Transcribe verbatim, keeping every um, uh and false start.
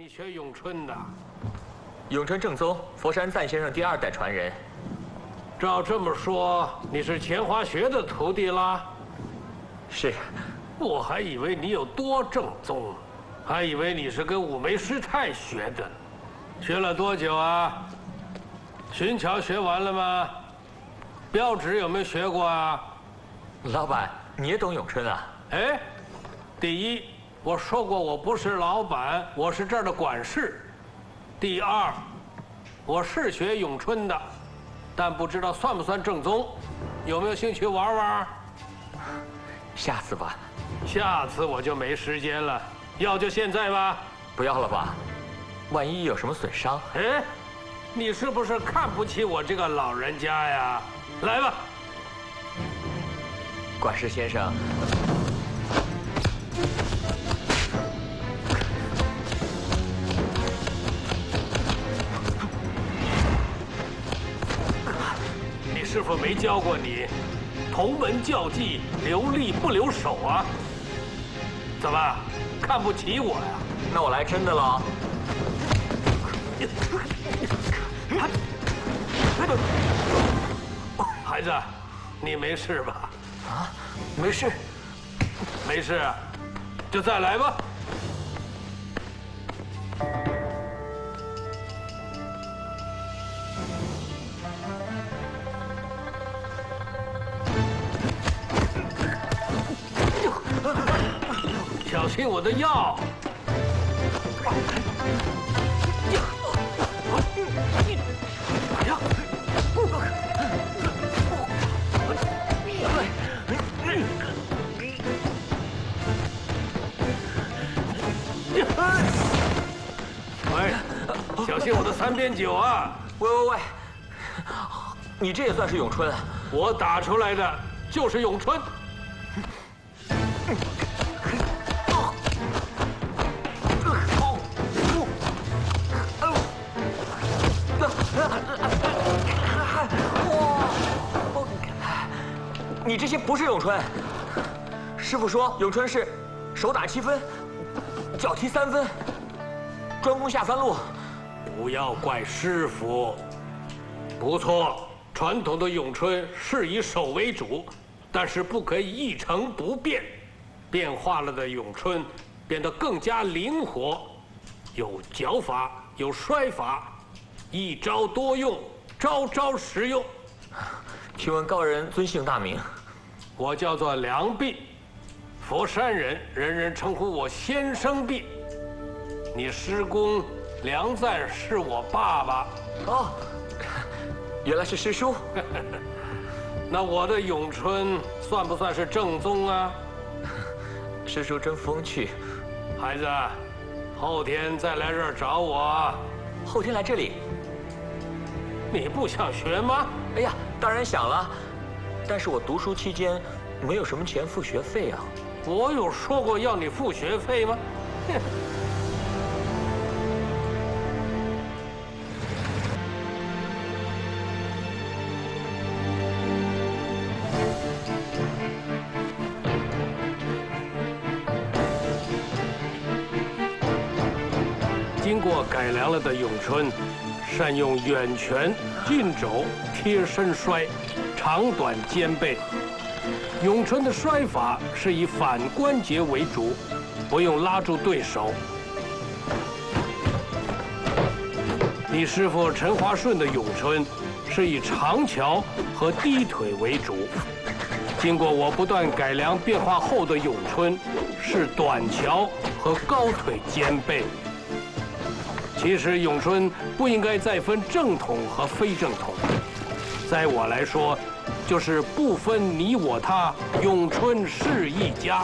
你学咏春的？咏春正宗，佛山赞先生第二代传人。照这么说，你是钱华学的徒弟啦？是。我还以为你有多正宗，还以为你是跟五梅师太学的。学了多久啊？寻桥学完了吗？标指有没有学过啊？老板，你也懂咏春啊？哎，第一。 我说过，我不是老板，我是这儿的管事。第二，我是学咏春的，但不知道算不算正宗。有没有兴趣玩玩？下次吧。下次我就没时间了。要就现在吧。不要了吧，万一有什么损伤。哎，你是不是看不起我这个老人家呀？来吧，管事先生。 师傅没教过你，同门教技留力不留手啊？怎么看不起我呀？那我来真的了。孩子，你没事吧？啊，没事，没事，就再来吧。 听我的药！喂，小心我的三鞭酒啊！喂喂喂，你这也算是咏春？我打出来的就是咏春。 你这些不是咏春，师傅说咏春是手打七分，脚踢三分，专攻下三路。不要怪师傅，不错，传统的咏春是以手为主，但是不可以一成不变，变化了的咏春变得更加灵活，有脚法，有摔法，一招多用，招招实用。请问高人尊姓大名？ 我叫做梁弼，佛山人，人人称呼我先生弼。你师公梁赞是我爸爸。哦，原来是师叔。那我的咏春算不算是正宗啊？师叔真风趣。孩子，后天再来这儿找我。后天来这里？你不想学吗？哎呀，当然想了。 但是我读书期间没有什么钱付学费啊！我有说过要你付学费吗？经过改良了的咏春，善用远拳、近肘、贴身摔。 长短兼备，咏春的摔法是以反关节为主，不用拉住对手。你师傅陈华顺的咏春是以长桥和低腿为主，经过我不断改良变化后的咏春是短桥和高腿兼备。其实咏春不应该再分正统和非正统。 在我来说，就是不分你我他，咏春是一家。